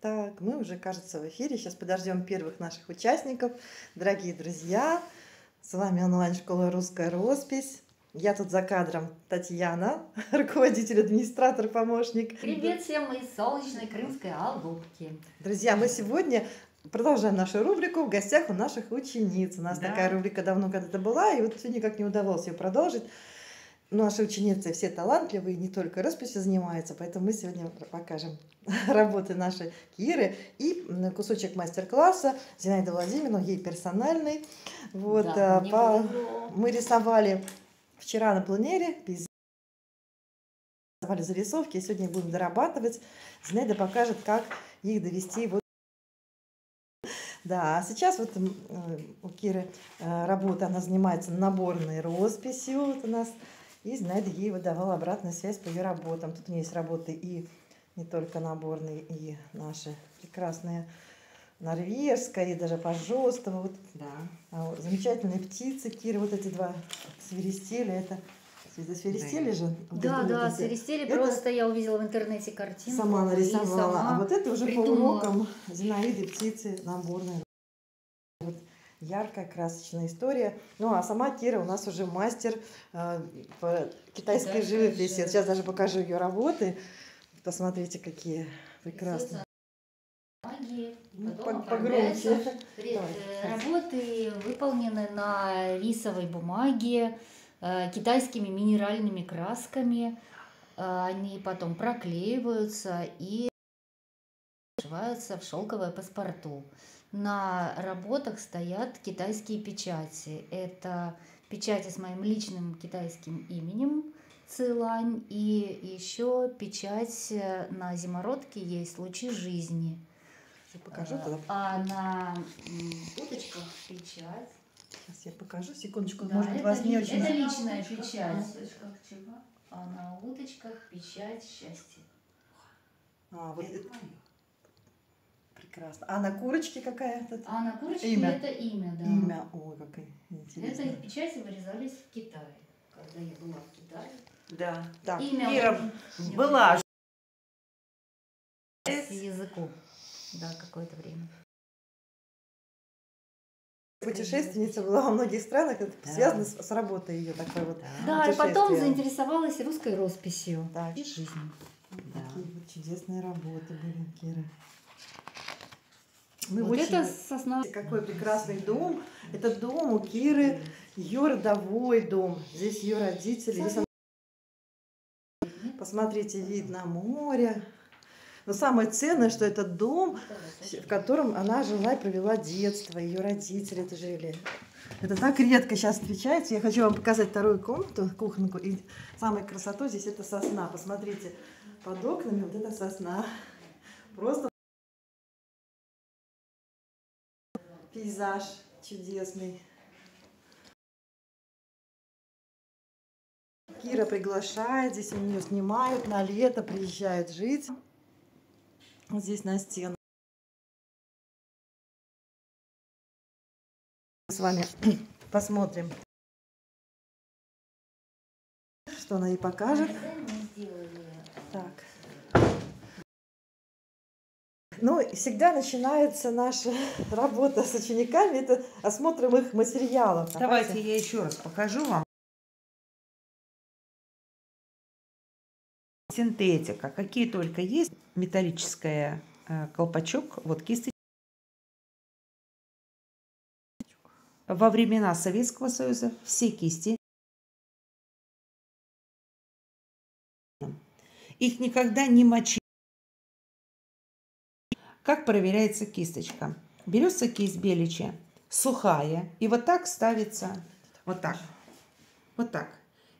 Так, мы уже, кажется, в эфире. Сейчас подождем первых наших участников. Дорогие друзья, с вами онлайн-школа «Русская роспись». Я тут за кадром Татьяна, руководитель, администратор, помощник. Привет всем из солнечной крымской Алупки. Друзья, мы сегодня продолжаем нашу рубрику «В гостях у наших учениц». У нас такая рубрика давно когда-то была, и вот все никак не удавалось ее продолжить. Но наши ученицы все талантливые, не только росписью занимаются, поэтому мы сегодня покажем работы нашей Киры и кусочек мастер-класса Зинаиды Владимировны, ей персональный. Вот, да, мы рисовали вчера на пленере, рисовали зарисовки, и сегодня будем дорабатывать. Зинаида покажет, как их довести. Вот. Да, а сейчас вот у Киры работа, она занимается наборной росписью, вот у нас. И Зинаида ей выдавала обратную связь по ее работам. Тут у нее есть работы и не только наборные, и наши прекрасные норвежская, и даже по-жёсткому. Вот. Да. Замечательные птицы, Кира, вот эти два свиристели, это свиристели же? Вот да, да, вот свиристели, это просто я увидела в интернете картинку. Сама нарисовала, сама а вот это уже придумала. По урокам Зинаиды птицы наборные. Яркая, красочная история. Ну, а сама Кира у нас уже мастер по китайской живописи. Сейчас даже покажу ее работы. Посмотрите, какие прекрасные. Магии. Потом погромче. Работы выполнены на рисовой бумаге, китайскими минеральными красками. Они потом проклеиваются и сшиваются в шелковое паспорту. На работах стоят китайские печати. Это печати с моим личным китайским именем Ци Лань, и еще печать на зимородке есть «Лучи жизни». Я покажу тогда. А на уточках печать. Сейчас я покажу, секундочку. Да, может, это вас не очень... это личная печать. А на уточках печать счастья. А, вот это... Прекрасно. А на курочке какая? А на курочке имя. Это имя, да. Имя, ой, какая интересная. Это печати вырезались в Китае, когда я была в Китае. Да, так, имя Кира была с языку, да, какое-то время. Путешественница была во многих странах, это да. Связано с работой ее такой вот. Да, и потом заинтересовалась русской росписью, да, и жизнью. Да. Такие вот чудесные работы были, Кира. Мы вот очень... это сосна. Какой прекрасный дом. Это дом у Киры, ее родовой дом. Здесь ее родители. Здесь она... Посмотрите, вид на море. Но самое ценное, что это дом, в котором она жила и провела детство. Ее родители это жили. Это так редко сейчас встречается. Я хочу вам показать вторую комнату, кухонку. И самой красотой здесь это сосна. Посмотрите, под окнами вот эта сосна. Просто пейзаж чудесный. Кира приглашает, здесь у нее снимают, на лето приезжают жить. Здесь на стену. С вами посмотрим, что она ей покажет. Так. Ну, всегда начинается наша работа с учениками, это осмотром их материалов. Давайте я еще раз покажу вам. Синтетика, какие только есть. Металлическая колпачок, вот кисти. Во времена Советского Союза все кисти. Их никогда не мочили. Как проверяется кисточка? Берется кисть беличья, сухая, и вот так ставится, вот так, вот так.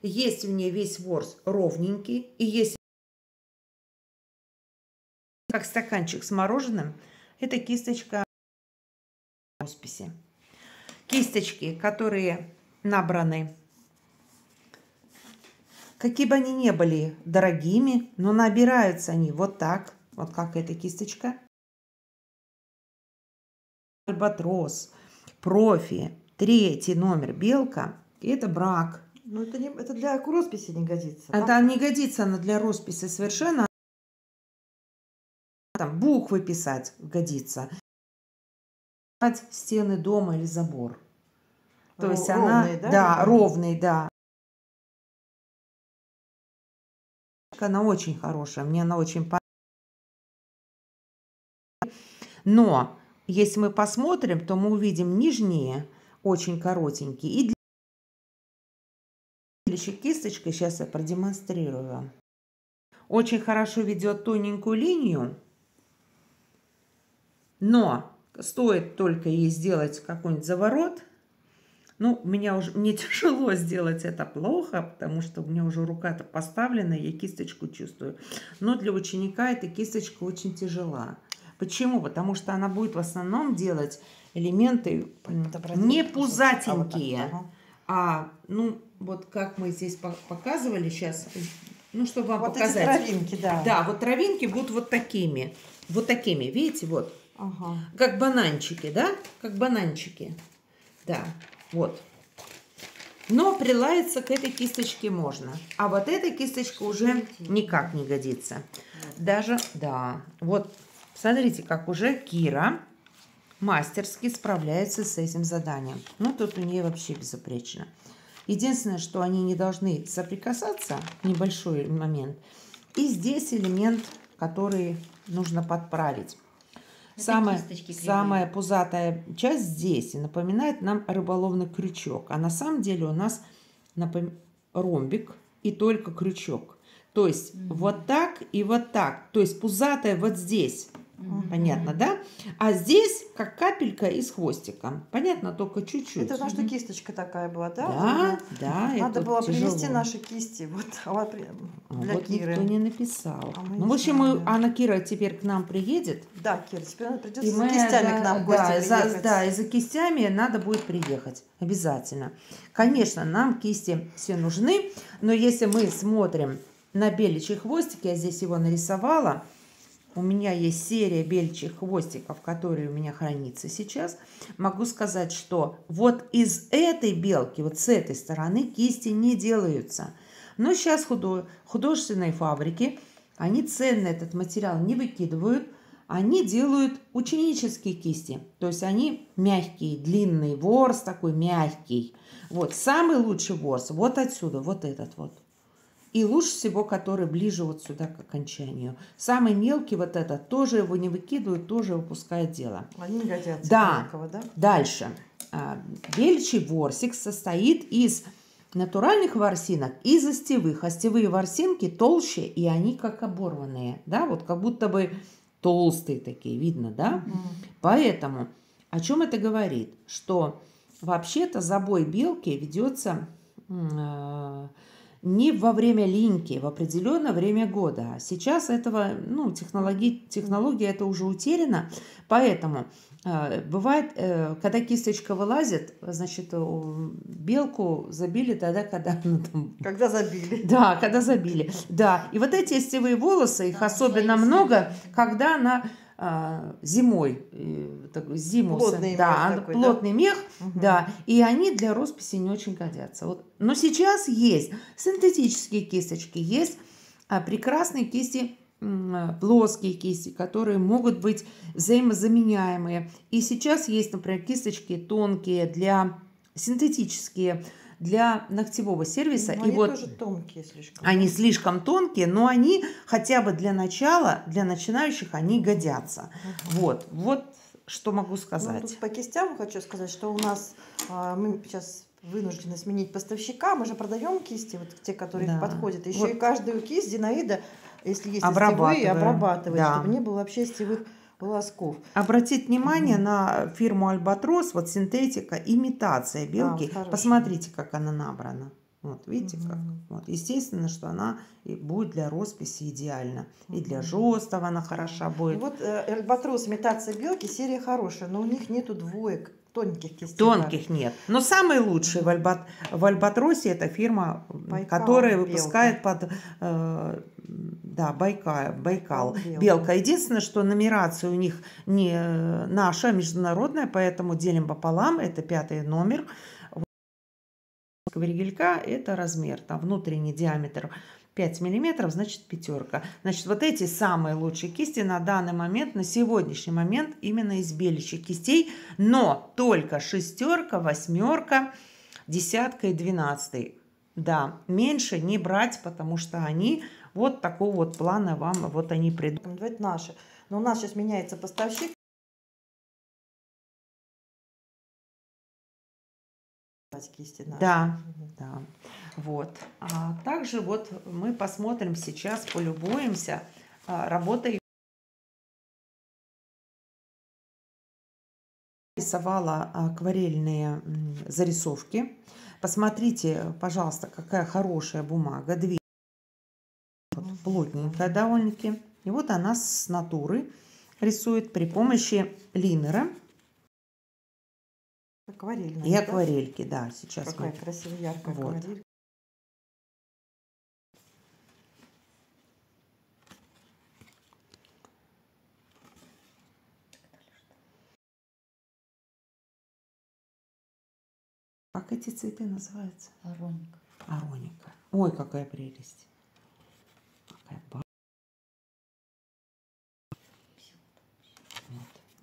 Есть в ней весь ворс ровненький, и есть как стаканчик с мороженым, это кисточка росписи. Кисточки, которые набраны, какие бы они ни были дорогими, но набираются они вот так, вот как эта кисточка. Альбатрос, профи, 3-й номер, белка, и это брак. Ну, это для росписи не годится. Это да? Не годится она для росписи совершенно. там буквы писать годится. Стены дома или забор. То есть ровные, она, да, ровный, да. Она очень хорошая, мне она очень понравилась. Но если мы посмотрим, то мы увидим нижние, очень коротенькие. И для кисточкой, сейчас я продемонстрирую. Очень хорошо ведет тоненькую линию, но стоит только ей сделать какой-нибудь заворот. Ну, мне тяжело сделать это плохо, потому что у меня уже рука-то поставлена, я кисточку чувствую. Но для ученика эта кисточка очень тяжела. Почему? Потому что она будет в основном делать элементы не пузатенькие, а, ну, вот как мы здесь показывали сейчас, ну, чтобы вам вот показать. Вот травинки, да. Да, вот травинки будут вот такими. Вот такими, видите, вот. Ага. Как бананчики, да? Как бананчики. Да. Вот. Но прилаяться к этой кисточке можно. А вот эта кисточка уже никак не годится. Даже, да, вот, смотрите, как уже Кира мастерски справляется с этим заданием. Ну, тут у нее вообще безупречно. Единственное, что они не должны соприкасаться, небольшой момент. И здесь элемент, который нужно подправить. Самая пузатая часть здесь и напоминает нам рыболовный крючок. А на самом деле у нас ромбик и только крючок. То есть вот так и вот так. То есть пузатая вот здесь. Понятно, да? А здесь как капелька из хвостика. Понятно, только чуть-чуть. Это потому что кисточка такая была, да? Да, да. Надо было принести наши кисти. Вот, для вот Киры. Никто не написал. А ну, в общем, Анна Кира теперь к нам приедет. Да, Кира, теперь она придется за кистями к нам в гости приехать. Да, и за кистями надо будет приехать. Обязательно. Конечно, нам кисти все нужны. Но если мы смотрим на беличий хвостик, я здесь его нарисовала. У меня есть серия бельчих хвостиков, которые у меня хранится сейчас. Могу сказать, что вот из этой белки, вот с этой стороны кисти не делаются. Но сейчас художественные фабрики, они ценный этот материал не выкидывают. Они делают ученические кисти. То есть они мягкие, длинный ворс такой мягкий. Вот самый лучший ворс вот отсюда, вот этот вот. И лучше всего, который ближе вот сюда к окончанию. Самый мелкий вот этот, тоже его не выкидывают, тоже выпускает дело. Они годятся. Да. Мелкого, да? Дальше. Бельчий ворсик состоит из натуральных ворсинок и остевых. Остевые ворсинки толще, и они как оборванные. Да, вот как будто бы толстые такие, видно, да? Поэтому, о чем это говорит? Что вообще-то забой белки ведется... не во время линьки, в определенное время года. Сейчас этого, ну, технология это уже утеряна, поэтому бывает, когда кисточка вылазит, значит, белку забили тогда, когда... Ну, там, когда забили. Да, когда забили. Да, и вот эти остевые волосы, их особенно много, когда она... зимой, зиму, плотный, да, мех такой, плотный, да? Мех, да, и они для росписи не очень годятся. Вот. Но сейчас есть синтетические кисточки, есть прекрасные кисти, плоские кисти, которые могут быть взаимозаменяемые. И сейчас есть, например, кисточки тонкие, для синтетические, для ногтевого сервиса. Но и они вот тоже тонкие слишком. Они слишком тонкие, но они хотя бы для начала, для начинающих, они годятся. Вот что могу сказать. Ну, тут по кистям хочу сказать, что у нас мы сейчас вынуждены сменить поставщика. Мы же продаем кисти, вот те, которые подходят. Еще вот. И каждую кисть Зинаида, если есть остевые, обрабатывает, да. Чтобы не было вообще остевых волосков. Обратите внимание на фирму Альбатрос, вот синтетика, имитация белки. Да, посмотрите, как она набрана. Вот, видите, как? Вот. Естественно, что она будет для росписи идеально. И для жесткого она хороша будет. Вот Альбатрос, имитация белки, серия хорошая, но у них нету двоек, тонких кистей. Тонких нет. Но самый лучший в Альбатросе это фирма, Байкал, которая выпускает под... Да, Байкал. Белка. Единственное, что нумерация у них не наша, международная, поэтому делим пополам. Это 5-й номер. Веригелька – это размер, там внутренний диаметр 5 мм, значит пятерка. Значит, вот эти самые лучшие кисти на данный момент, на сегодняшний момент, именно из беличьих кистей, но только шестерка, восьмерка, десятка и 12. Да, меньше не брать, потому что они вот такого вот плана вам, вот они придут. Наши. Но у нас сейчас меняется поставщик. Кисти, да, да. Вот. А также вот мы посмотрим сейчас, полюбуемся работой. Рисовала акварельные зарисовки. Посмотрите, пожалуйста, какая хорошая бумага. Две. Вот, плотненькая довольно-таки. И вот она с натуры рисует при помощи линера. Акварельные, и акварельки, да, сейчас. Какая мы... красивая, яркая вот. Акварелька. Как эти цветы называются? Ароника. Ароника. Ой, какая прелесть. Какая бар...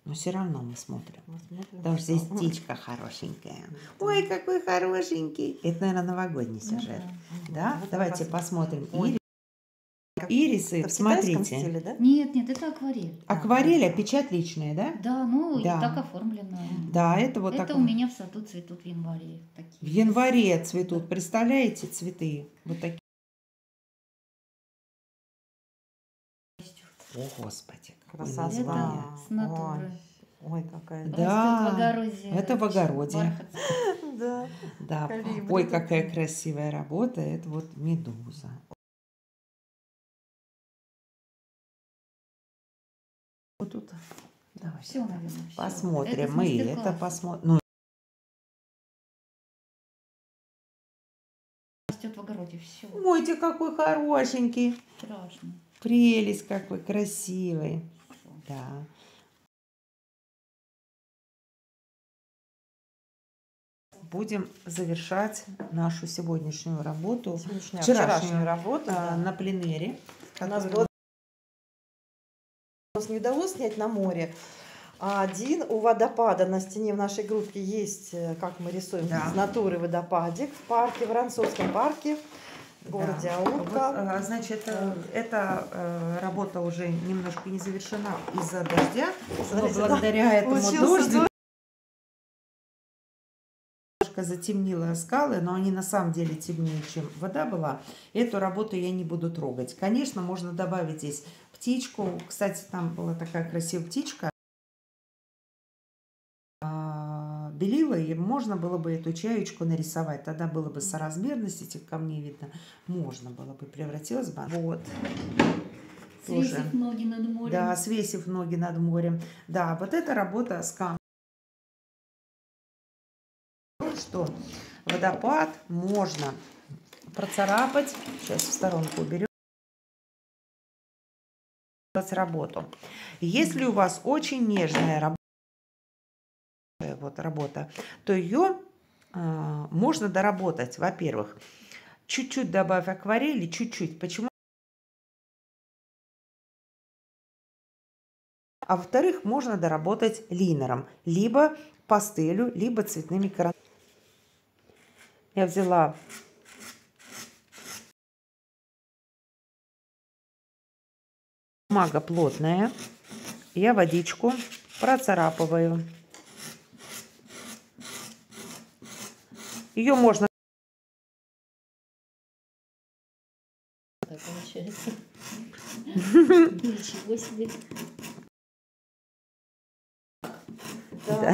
Но все равно мы смотрим. Потому что здесь птичка хорошенькая. Ой, какой хорошенький. Это, наверное, новогодний сюжет. Да? Вот давайте посмотрим. Ирисы, это смотрите. В стиле, да? Нет, нет, это акварель. Акварель, а печать личная, да? Да, ну да. И так оформлена. Да, это вот так. Это у меня в саду цветут в январе. Такие. В январе цветут. Представляете, цветы? Вот такие. О, Господи, красота. Это с натуры. Ой, какая. Да, это в огороде. Да. Да. Ой, какая красивая работа. Это вот медуза. Вот тут. Давай. Все, наверное. Посмотрим. Мы это посмотрим. Растет в огороде все. Мойте, какой хорошенький. Страшно. Прелесть какой красивый. Да. Будем завершать нашу сегодняшнюю работу. Вчерашнюю работу, да. На пленэре. У нас было... не удалось снять на море. Один у водопада на стене в нашей группе есть, как мы рисуем, да. С натуры водопадик в парке, в Воронцовском парке. В городе Алупка. Да. Вот, значит, эта работа уже немножко не завершена из-за дождя. Смотрите, но благодаря этому дождю немножко затемнила скалы, но они на самом деле темнее, чем вода была. Эту работу я не буду трогать. Конечно, можно добавить здесь птичку. Кстати, там была такая красивая птичка. Белила, и можно было бы эту чаечку нарисовать. Тогда было бы соразмерность этих камней видно. Можно было бы, превратилась бы. Вот. Свесив тоже. Ноги над морем. Да, свесив ноги над морем. Да, вот эта работа с камнем. Что водопад можно процарапать. Сейчас в сторонку уберем. Работу. Если у вас очень нежная работа, вот работа, то ее можно доработать. Во-первых, чуть-чуть добавь акварели, чуть-чуть. Почему? А во-вторых, можно доработать линером, либо пастелью, либо цветными карандашами. Я взяла бумага плотная, я водичку процарапываю. Ее можно... Так получается. Ничего себе. Да.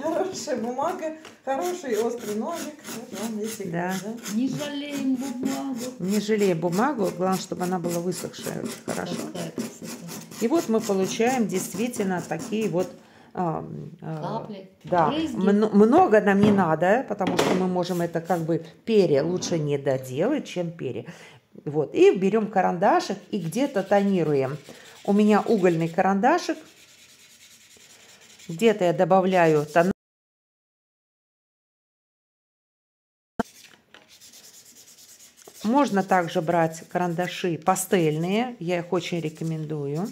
Хорошая бумага, хороший острый ножик. Да. Не жалеем бумагу. Не жалеем бумагу. Главное, чтобы она была высохшая. Хорошо. И вот мы получаем действительно такие вот... Капли. Да, много нам не надо, потому что мы можем это как бы перья лучше не доделать, чем перья. Вот. И берем карандашик и где-то тонируем. У меня угольный карандашик. Где-то я добавляю тон. Можно также брать карандаши пастельные, я их очень рекомендую.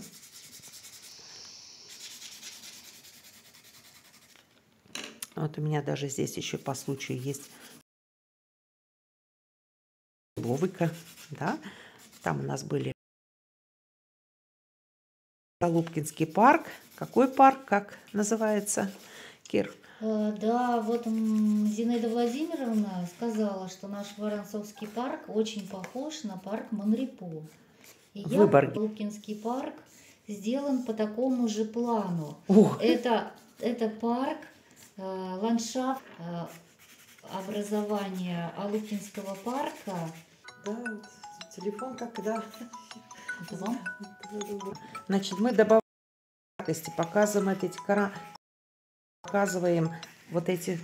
Вот у меня даже здесь еще по случаю есть ловыка, да, там у нас были Алупкинский парк. Какой парк, как называется, Кир? Да, вот Зинаида Владимировна сказала, что наш Воронцовский парк очень похож на парк Монрепо. И Алупкинский парк сделан по такому же плану. Это парк, ландшафт образования Алупкинского парка. Да, телефон когда... Значит, мы добавляем яркости, показываем вот эти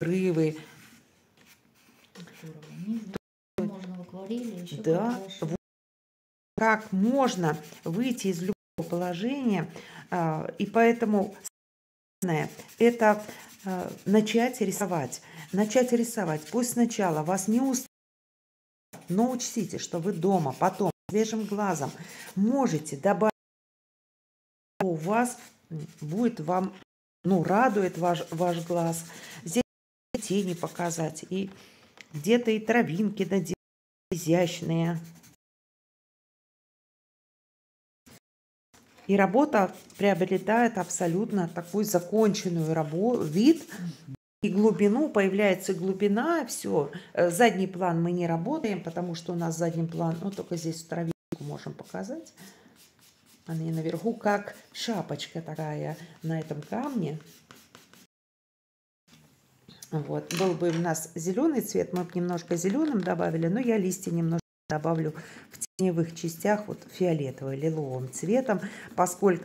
рывы. Можно в акварели, еще да. Как можно выйти из любого положения, и поэтому главное это начать рисовать. Начать рисовать. Пусть сначала вас не устраивает, но учтите, что вы дома потом свежим глазом можете добавить, у вас будет вам, ну, радует ваш глаз. Здесь тени показать, и где-то и травинки наделать изящные. И работа приобретает абсолютно такую законченную работу, вид и глубину, появляется глубина, все. Задний план мы не работаем, потому что у нас задний план, ну, только здесь травинку можем показать. Они наверху, как шапочка такая на этом камне. Вот. Был бы у нас зеленый цвет, мы бы немножко зеленым добавили, но я листья немножко добавлю в теневых частях вот фиолетово-лиловым цветом, поскольку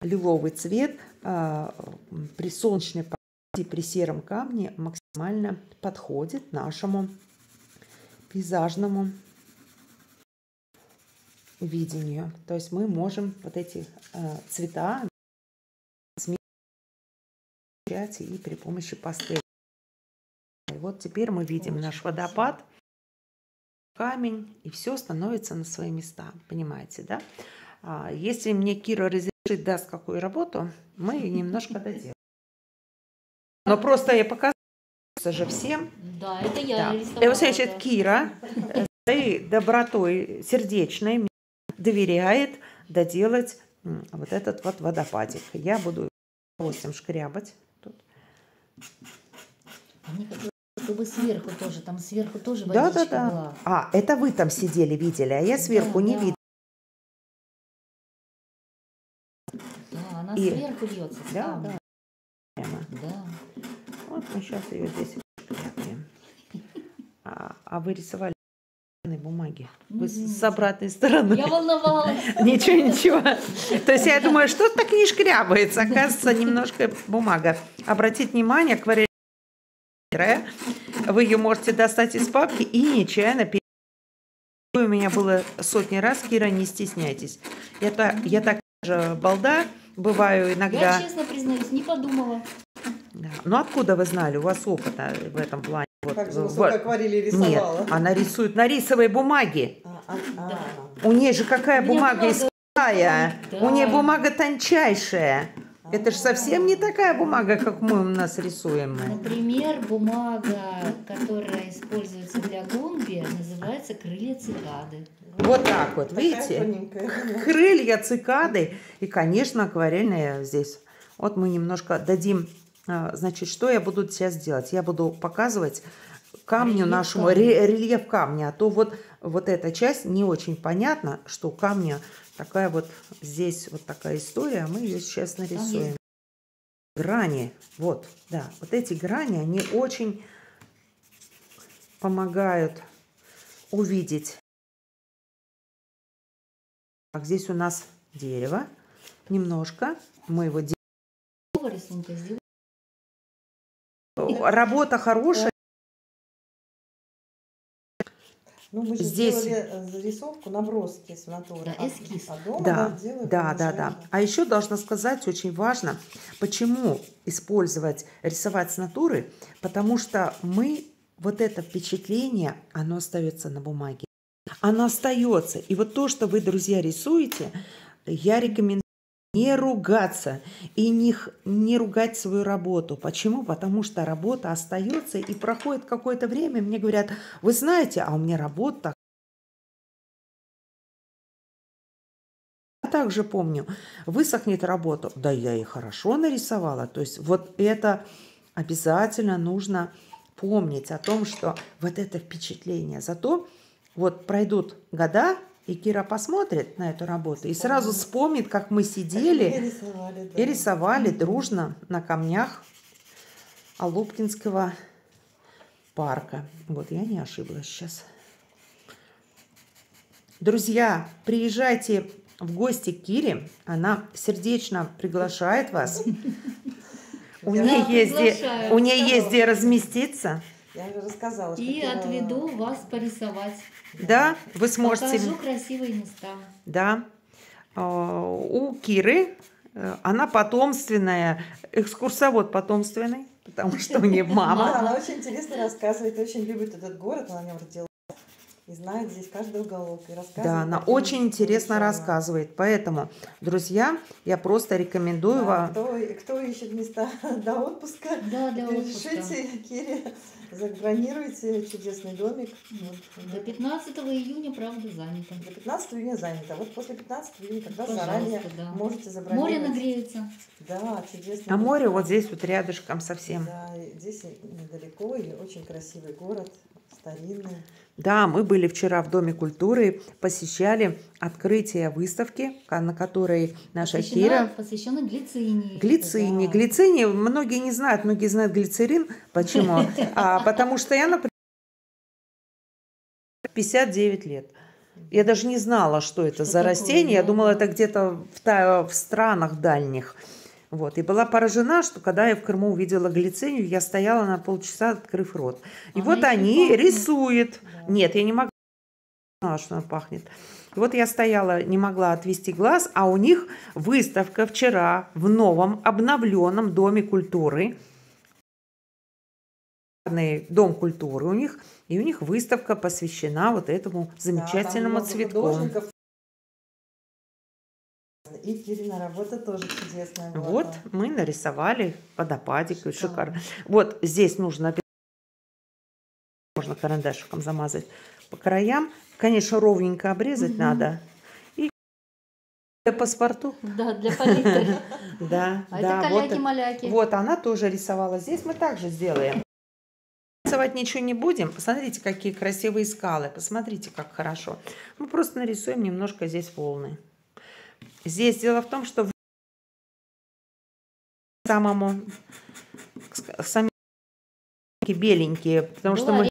лиловый цвет при солнечной погоде, при сером камне максимально подходит нашему пейзажному видению. То есть мы можем вот эти цвета смешать и при помощи пастели. И вот теперь мы видим наш водопад, камень, и все становится на свои места. Понимаете, да? Если мне Кира разрешит, даст какую работу, мы немножко доделаем. Но просто я показываю же всем. Да, это я рисовала. Это значит, Кира своей добротой сердечной мне доверяет доделать вот этот вот водопадик. Я буду его шкрябать. Тут. Мне хотелось, чтобы сверху тоже, там сверху тоже водичка была. А, это вы там сидели, видели, а я сверху не видела. Да, она сверху льется. Да, да. Прямо. Да. Вот мы сейчас ее здесь шкрябаем. А вы рисовали бумаги? Вы с обратной стороны. Я волновалась. Ничего, ничего. То есть я думаю, что так не шкрябается. Оказывается, немножко бумага. Обратите внимание, акварель, вы ее можете достать из папки и нечаянно перевернуть. У меня было сотни раз. Кира, не стесняйтесь. Я так же балда бываю иногда. Я, честно признаюсь, не подумала. Да. Ну откуда вы знали? У вас опыта в этом плане. Вот, как же высоко акварели рисовала. Нет, она рисует на рисовой бумаге. Да. У нее же какая бумага из Китая. Да. У нее бумага тончайшая. Это же совсем не такая бумага, как мы у нас рисуем. Например, бумага, которая используется для гумби, называется крылья цикады. Вот так вот, видите? Крылья цикады. И, конечно, акварельная здесь. Вот мы немножко дадим... Значит, что я буду сейчас делать? Я буду показывать камню нашему, рельеф камня. А то вот эта часть не очень понятно, что у камня такая вот здесь вот такая история. Мы ее сейчас нарисуем. Грани. Вот, да. Вот эти грани, они очень помогают увидеть. Так, здесь у нас дерево. Немножко. Мы его делаем. Работа хорошая. Ну, мы же здесь сделали зарисовку, наброски с натуры. Да, эскиз. Да. А еще должна сказать, очень важно, почему рисовать с натуры, потому что мы вот это впечатление, оно остается на бумаге. Оно остается. И вот то, что вы, друзья, рисуете, я рекомендую не ругаться и не ругать свою работу. Почему? Потому что работа остается, и проходит какое-то время, мне говорят, вы знаете, а у меня работа. Я также помню, высохнет работа. Да, я и хорошо нарисовала. То есть вот это обязательно нужно помнить о том, что вот это впечатление. Зато вот пройдут года, и Кира посмотрит на эту работу и сразу вспомнит, как мы сидели и рисовали дружно на камнях Алупкинского парка. Вот, я не ошиблась сейчас. Друзья, приезжайте в гости к Кире. Она сердечно приглашает вас. У нее есть где разместиться. Я уже рассказала, что и отведу вас порисовать. Да, вы сможете. Покажу красивые места. Да. У Киры она потомственная, экскурсовод потомственный, потому что у нее мама. Она очень интересно рассказывает, очень любит этот город, она в нем родилась. И знает здесь каждый уголок. И да, она очень интересно рассказывает. Поэтому, друзья, я просто рекомендую вам... Кто ищет места для отпуска, решите, Кире, забронируйте чудесный домик. Вот. До 15 июня, правда, занято. До 15 июня занято. Вот после 15 июня, тогда заранее можете забронировать. Море нагреется. Да, чудесный город. Море вот здесь вот рядышком совсем. Да, здесь недалеко, и очень красивый город, старинный. Да, мы были вчера в Доме культуры, посещали открытие выставки, на которой наша Кира... Посвящена глицинии. Глицинии. Да. Глицинии многие знают глицерин. Почему? Потому что я, например, 59 лет. Я даже не знала, что это за растение. Я думала, это где-то в странах дальних. Вот. И была поражена, что когда я в Крыму увидела глицинию, я стояла на полчаса, открыв рот. И вот они рисуют. Да. Нет, я не могла, что она пахнет. И вот я стояла, не могла отвести глаз, а у них выставка вчера в новом обновленном Доме культуры. Дом культуры у них. И у них выставка посвящена вот этому замечательному цветку. И Кирина работа тоже чудесная была. Вот мы нарисовали водопадик, и шикарно. Вот здесь нужно, можно карандашиком замазать по краям. Конечно, ровненько обрезать надо. И для паспорту. Да, для политики. Да, а да, это каляки-маляки. Вот она тоже рисовала. Здесь мы также сделаем. Рисовать ничего не будем. Посмотрите, какие красивые скалы. Посмотрите, как хорошо. Мы просто нарисуем немножко здесь волны. Здесь дело в том, что сами беленькие, потому что мы...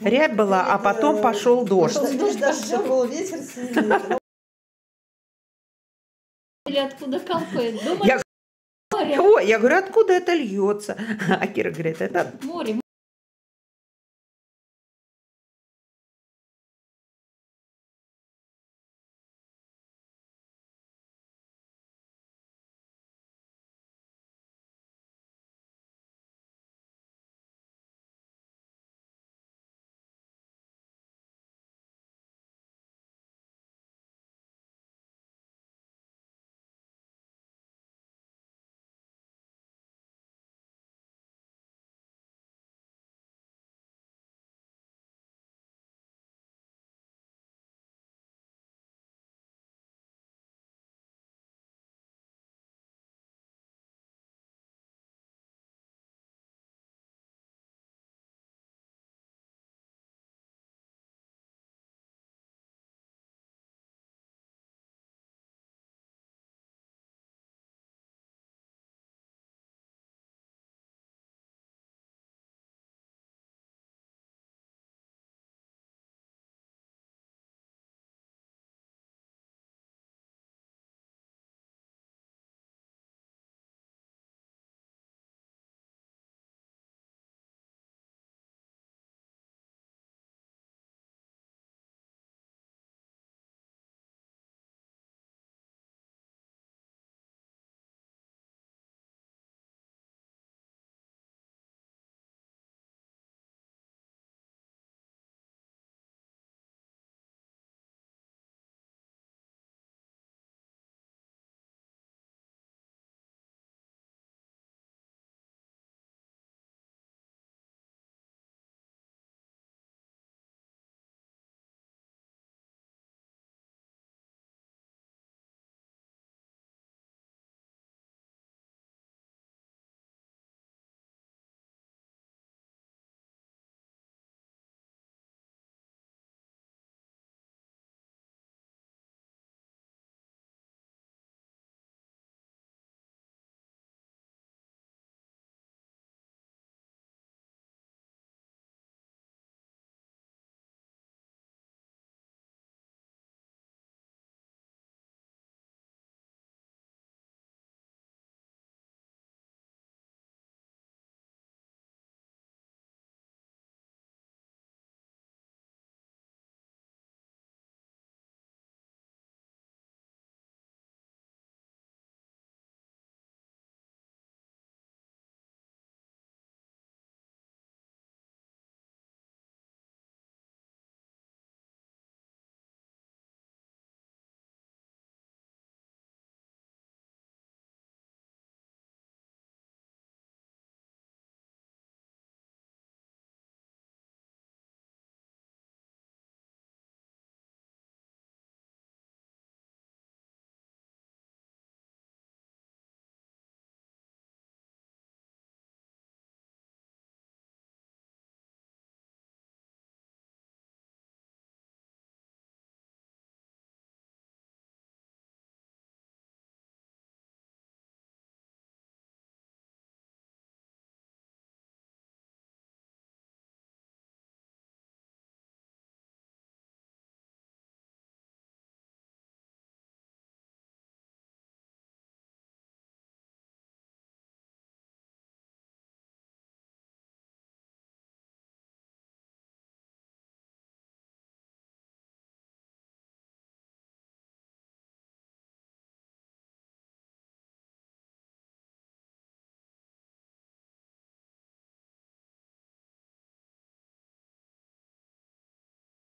рябь была, а потом пошел дождь. Был ветер сильный. Или откуда капает? Я говорю, откуда это льется? А Кира говорит, это море.